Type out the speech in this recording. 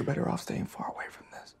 You're better off staying far away from this.